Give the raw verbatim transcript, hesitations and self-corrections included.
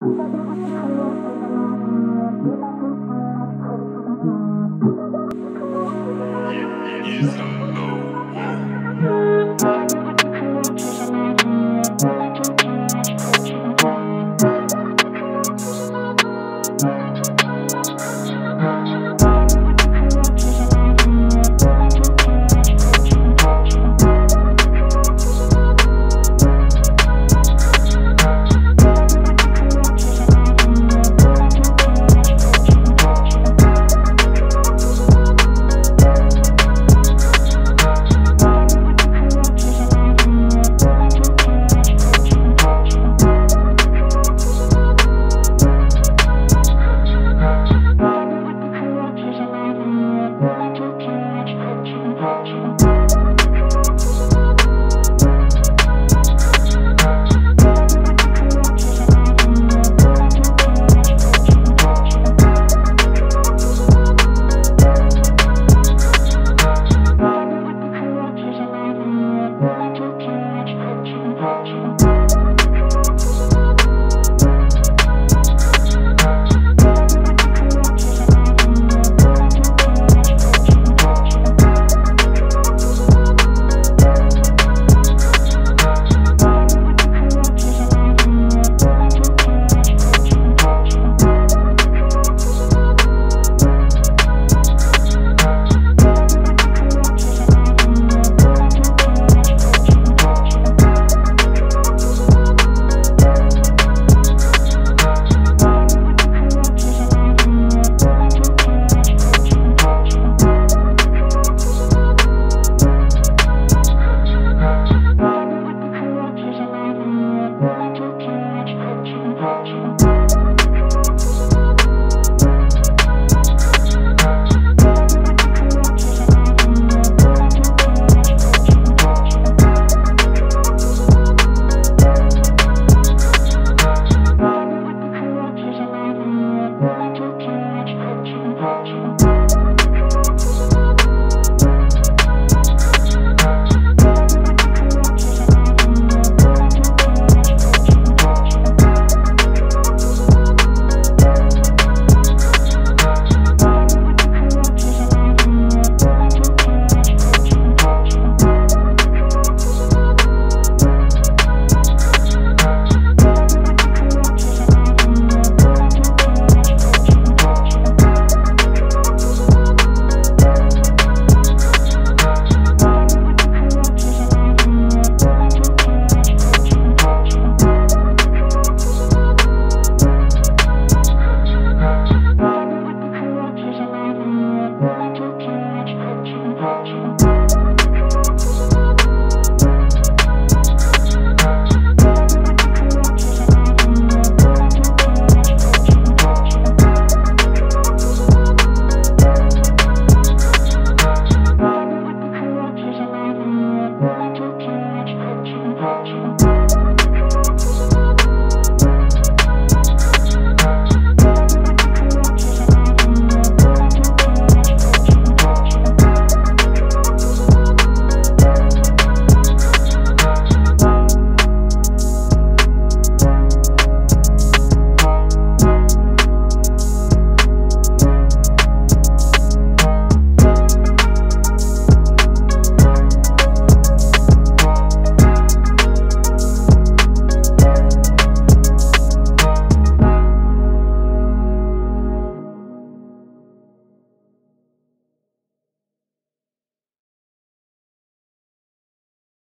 Yes, yes, yes.